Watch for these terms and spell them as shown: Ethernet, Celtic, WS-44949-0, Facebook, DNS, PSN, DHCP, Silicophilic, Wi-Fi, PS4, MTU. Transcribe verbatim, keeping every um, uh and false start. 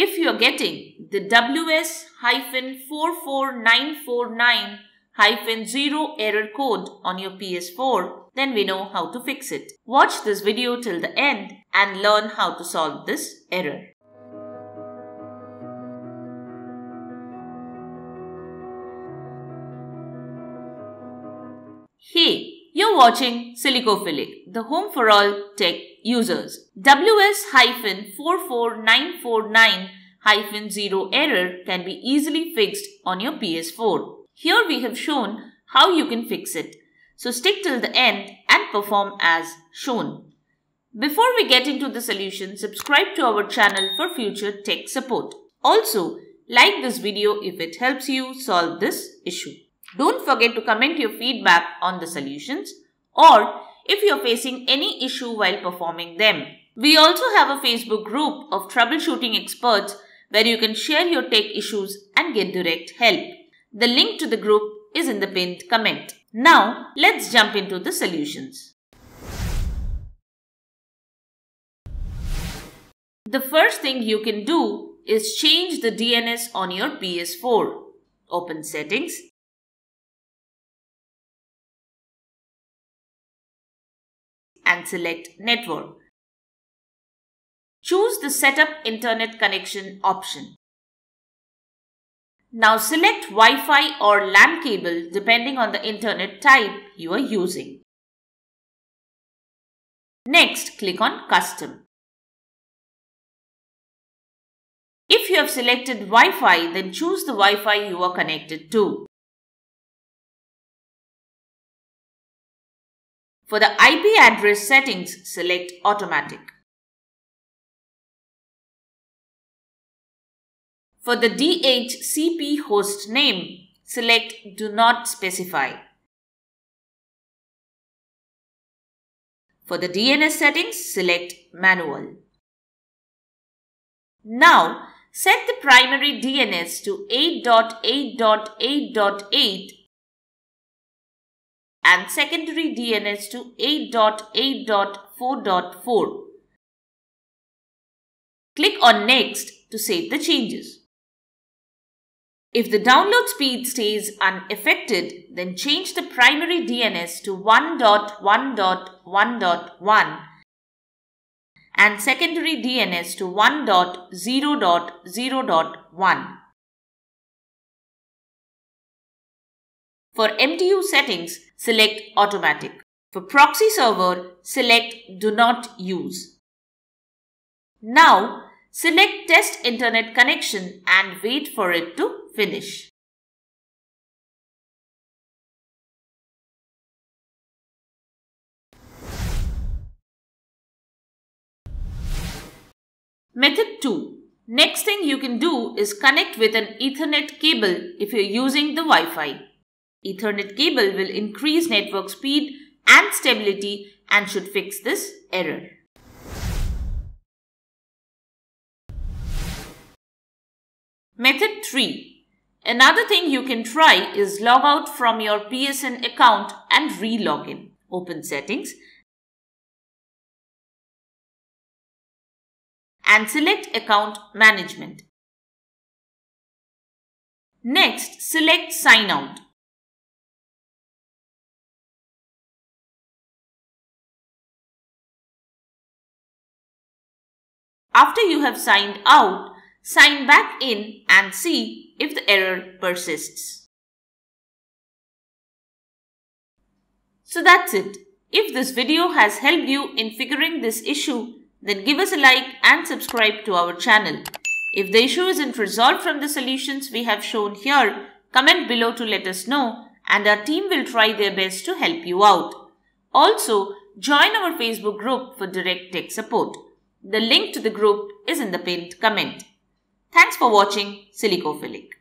If you are getting the W S four four nine four nine dash zero error code on your P S four, then we know how to fix it. Watch this video till the end and learn how to solve this error. Hey, you're watching Silicophilic, the home for all tech users. W S four four nine four nine dash zero error can be easily fixed on your P S four. Here we have shown how you can fix it. So stick till the end and perform as shown. Before we get into the solution, subscribe to our channel for future tech support. Also, like this video if it helps you solve this issue. Don't forget to comment your feedback on the solutions or if you're facing any issue while performing them. We also have a Facebook group of troubleshooting experts where you can share your tech issues and get direct help. The link to the group is in the pinned comment. Now, let's jump into the solutions. The first thing you can do is change the D N S on your P S four. Open Settings. And select Network. Choose the Setup Internet Connection option. Now select Wi-Fi or LAN cable depending on the internet type you are using. Next, click on Custom. If you have selected Wi-Fi, then choose the Wi-Fi you are connected to. For the I P address settings, select Automatic. For the D H C P host name, select Do Not Specify. For the D N S settings, select Manual. Now, set the primary D N S to eight dot eight dot eight dot eight. And secondary D N S to eight dot eight dot four dot four. Click on Next to save the changes. If the download speed stays unaffected, then change the primary D N S to one dot one dot one dot one and secondary D N S to one dot zero dot zero dot one. For M T U settings, select Automatic. For proxy server, select Do Not Use. Now, select Test Internet Connection and wait for it to finish. Method two. Next thing you can do is connect with an Ethernet cable if you're using the Wi-Fi. Ethernet cable will increase network speed and stability and should fix this error. Method three. Another thing you can try is log out from your P S N account and re-log in. Open Settings and select Account Management. Next, select Sign Out. After you have signed out, sign back in and see if the error persists. So that's it. If this video has helped you in figuring this issue, then give us a like and subscribe to our channel. If the issue isn't resolved from the solutions we have shown here, comment below to let us know and our team will try their best to help you out. Also, join our Facebook group for direct tech support. The link to the group is in the pinned comment. Thanks for watching Silicophilic.